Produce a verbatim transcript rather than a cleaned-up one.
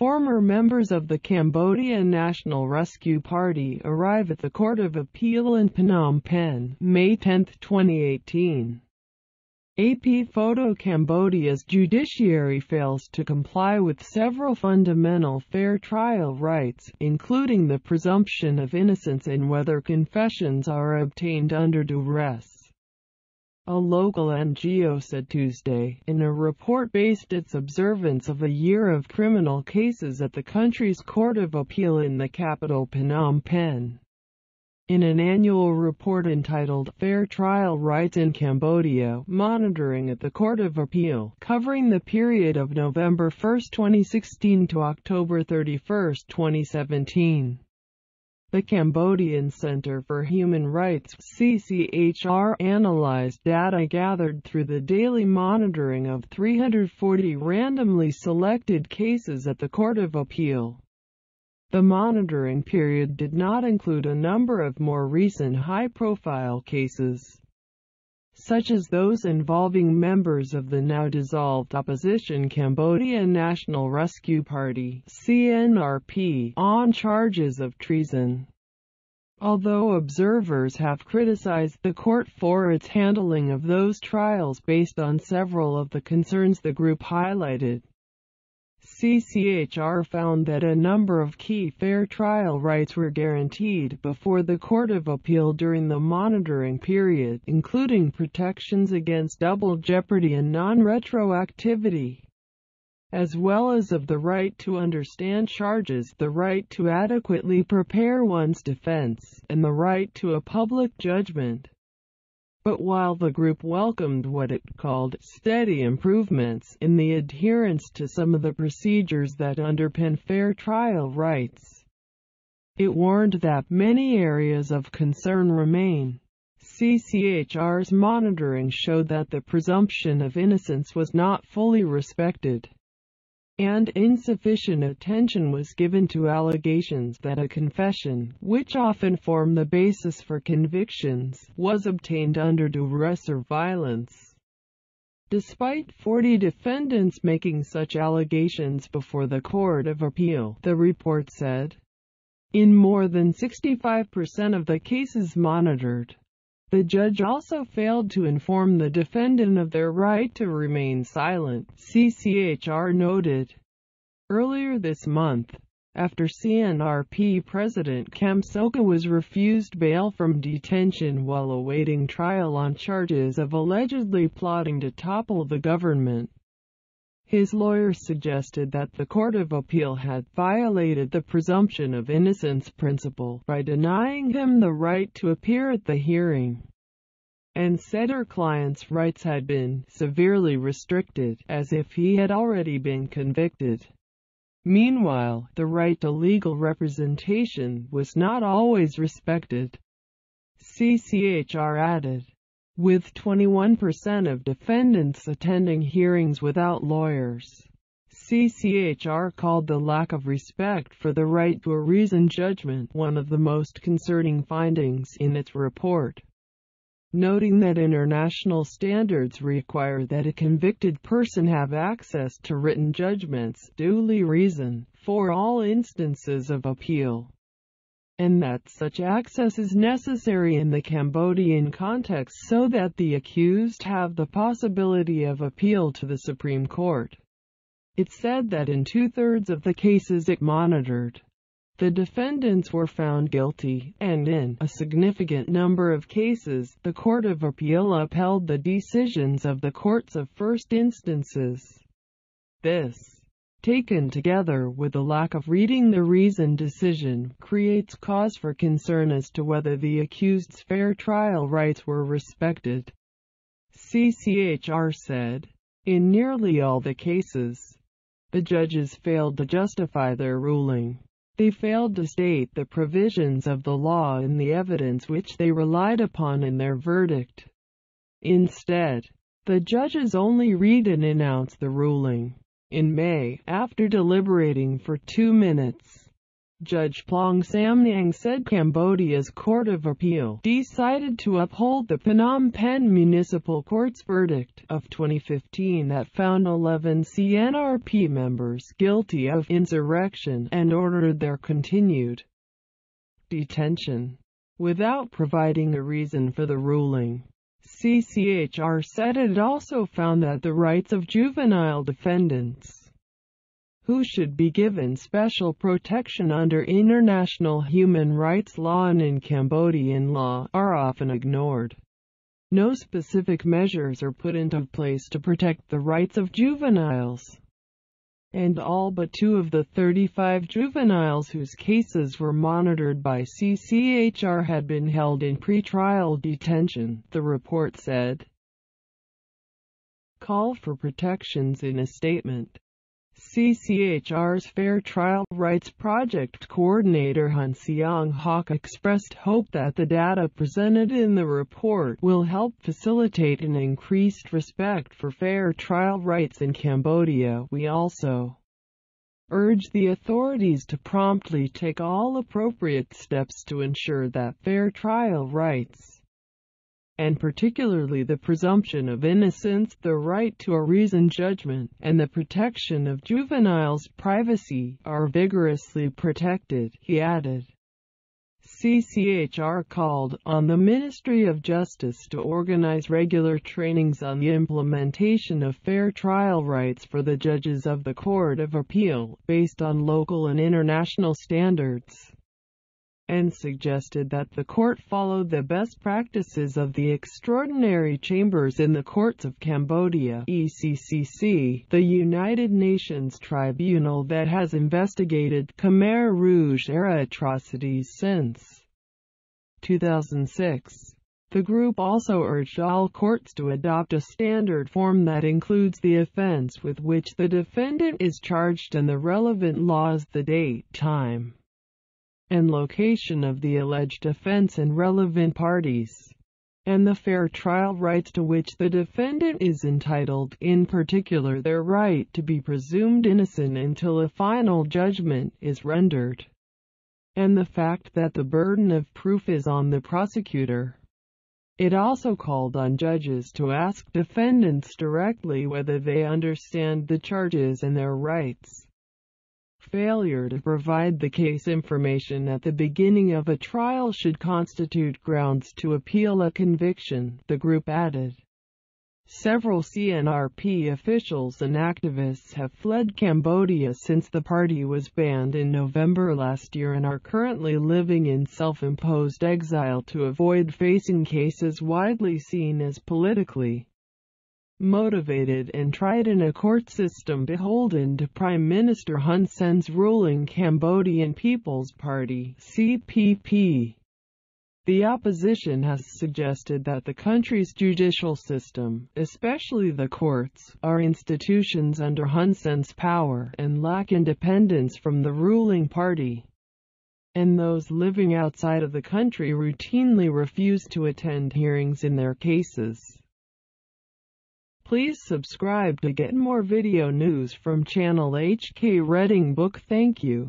Former members of the Cambodian National Rescue Party arrive at the Court of Appeal in Phnom Penh, May tenth, twenty eighteen. A P Photo. Cambodia's judiciary fails to comply with several fundamental fair trial rights, including the presumption of innocence and whether confessions are obtained under duress. A local N G O said Tuesday, in a report based its observance of a year of criminal cases at the country's Court of Appeal in the capital Phnom Penh. In an annual report entitled, Fair Trial Rights in Cambodia, Monitoring at the Court of Appeal, covering the period of November first, twenty sixteen to October thirty-first, twenty seventeen. The Cambodian Center for Human Rights (C C H R) analyzed data gathered through the daily monitoring of three hundred forty randomly selected cases at the Court of Appeal. The monitoring period did not include a number of more recent high-profile cases, such as those involving members of the now-dissolved opposition Cambodian National Rescue Party (C N R P) on charges of treason. Although observers have criticized the court for its handling of those trials based on several of the concerns the group highlighted, C C H R found that a number of key fair trial rights were guaranteed before the Court of Appeal during the monitoring period, including protections against double jeopardy and non-retroactivity, as well as of the right to understand charges, the right to adequately prepare one's defense, and the right to a public judgment. But while the group welcomed what it called steady improvements in the adherence to some of the procedures that underpin fair trial rights, it warned that many areas of concern remain. C C H R's monitoring showed that the presumption of innocence was not fully respected, and insufficient attention was given to allegations that a confession, which often form the basis for convictions, was obtained under duress or violence. Despite forty defendants making such allegations before the Court of Appeal, the report said, in more than sixty-five percent of the cases monitored, the judge also failed to inform the defendant of their right to remain silent, C C H R noted. Earlier this month, after C N R P President Kem Soka was refused bail from detention while awaiting trial on charges of allegedly plotting to topple the government, his lawyer suggested that the Court of Appeal had violated the presumption of innocence principle by denying him the right to appear at the hearing, and said her client's rights had been severely restricted, as if he had already been convicted. Meanwhile, the right to legal representation was not always respected, C C H R added, with twenty-one percent of defendants attending hearings without lawyers. C C H R called the lack of respect for the right to a reasoned judgment one of the most concerning findings in its report, noting that international standards require that a convicted person have access to written judgments, duly reasoned, for all instances of appeal, and that such access is necessary in the Cambodian context so that the accused have the possibility of appeal to the Supreme Court. It said that in two-thirds of the cases it monitored, the defendants were found guilty, and in a significant number of cases, the Court of Appeal upheld the decisions of the courts of first instances. This, taken together with the lack of reading the reasoned decision, creates cause for concern as to whether the accused's fair trial rights were respected. C C H R said, in nearly all the cases, the judges failed to justify their ruling. They failed to state the provisions of the law and the evidence which they relied upon in their verdict. Instead, the judges only read and announce the ruling. In May, after deliberating for two minutes, Judge Plong Samnang said Cambodia's Court of Appeal decided to uphold the Phnom Penh Municipal Court's verdict of twenty fifteen that found eleven C N R P members guilty of insurrection and ordered their continued detention. Without providing a reason for the ruling, C C H R said it also found that the rights of juvenile defendants who should be given special protection under international human rights law and in Cambodian law, are often ignored. No specific measures are put into place to protect the rights of juveniles, and all but two of the thirty-five juveniles whose cases were monitored by C C H R had been held in pretrial detention, the report said. Call for protections in a statement. C C H R's Fair Trial Rights Project coordinator Hun Siong Hock expressed hope that the data presented in the report will help facilitate an increased respect for fair trial rights in Cambodia. We also urge the authorities to promptly take all appropriate steps to ensure that fair trial rights, and particularly the presumption of innocence, the right to a reasoned judgment, and the protection of juveniles' privacy, are vigorously protected, he added. C C H R called on the Ministry of Justice to organize regular trainings on the implementation of fair trial rights for the judges of the Court of Appeal, based on local and international standards, and suggested that the court follow the best practices of the Extraordinary Chambers in the Courts of Cambodia, E C C C, the United Nations tribunal that has investigated Khmer Rouge-era atrocities since two thousand six. The group also urged all courts to adopt a standard form that includes the offense with which the defendant is charged and the relevant laws, the date, time, and location of the alleged offense and relevant parties, and the fair trial rights to which the defendant is entitled, in particular their right to be presumed innocent until a final judgment is rendered, and the fact that the burden of proof is on the prosecutor. It also called on judges to ask defendants directly whether they understand the charges and their rights. Failure to provide the case information at the beginning of a trial should constitute grounds to appeal a conviction, the group added. Several C N R P officials and activists have fled Cambodia since the party was banned in November last year and are currently living in self-imposed exile to avoid facing cases widely seen as politically motivated and tried in a court system beholden to Prime Minister Hun Sen's ruling Cambodian People's Party, C P P. The opposition has suggested that the country's judicial system, especially the courts, are institutions under Hun Sen's power and lack independence from the ruling party, and those living outside of the country routinely refuse to attend hearings in their cases. Please subscribe to get more video news from channel H K Reading Book. Thank you.